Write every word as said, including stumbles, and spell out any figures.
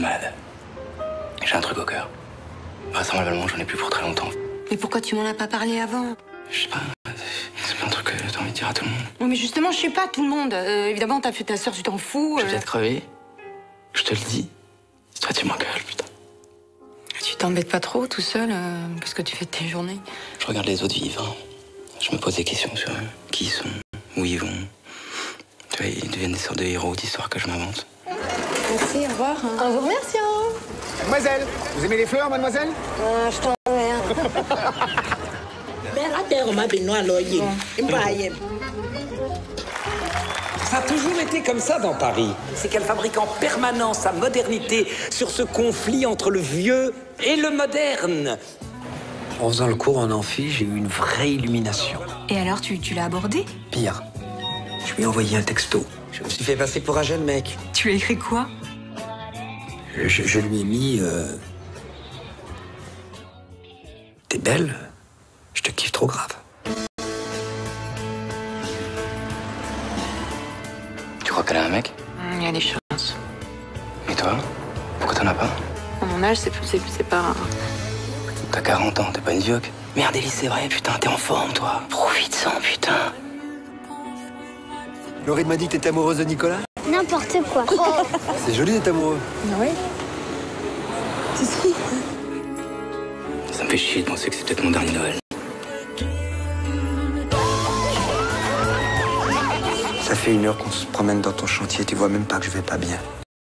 suis malade. J'ai un truc au cœur. Vraisemblablement, j'en ai plus pour très longtemps. Mais pourquoi tu m'en as pas parlé avant? Je sais pas. C'est pas un truc que t'as envie de dire à tout le monde. Non, mais justement, je suis pas tout le monde. Euh, évidemment, t'as fait ta sœur, tu t'en fous. Euh... Je vais peut-être crever. Je te le dis. C'est toi, tu m'engueules, putain. Tu t'embêtes pas trop tout seul? Euh, Qu'est-ce que tu fais de tes journées? Je regarde les autres vivre. Je me pose des questions sur qui ils sont, où ils vont. Tu vois, ils deviennent des sortes de héros d'histoires que je m'invente. Merci, au revoir. Hein. Un vous remercie. Mademoiselle, vous aimez les fleurs, mademoiselle? Ah, je t'emmerde. Ça a toujours été comme ça dans Paris. C'est qu'elle fabrique en permanence sa modernité sur ce conflit entre le vieux et le moderne. En faisant le cours en amphi, j'ai eu une vraie illumination. Et alors, tu, tu l'as abordé? Pire. Je lui ai envoyé un texto. Je me suis fait passer pour un jeune mec. Tu lui as écrit quoi? Je, je lui ai mis... Euh... T'es belle, je te kiffe trop grave. Tu crois qu'elle a un mec? Il y a des chances. Et toi? Pourquoi t'en as pas? À mon âge, c'est plus, plus, pas rare. T'as quarante ans, t'es pas une vioque. Merde, Elise, c'est vrai, putain, t'es en forme, toi. Profite-en, putain. Laurie m'a dit que t'étais amoureuse de Nicolas? N'importe quoi. Oh. C'est joli d'être amoureux. Oui. C'est si. Ça me fait chier de penser que c'est peut-être mon dernier Noël. Ça fait une heure qu'on se promène dans ton chantier, tu vois même pas que je vais pas bien.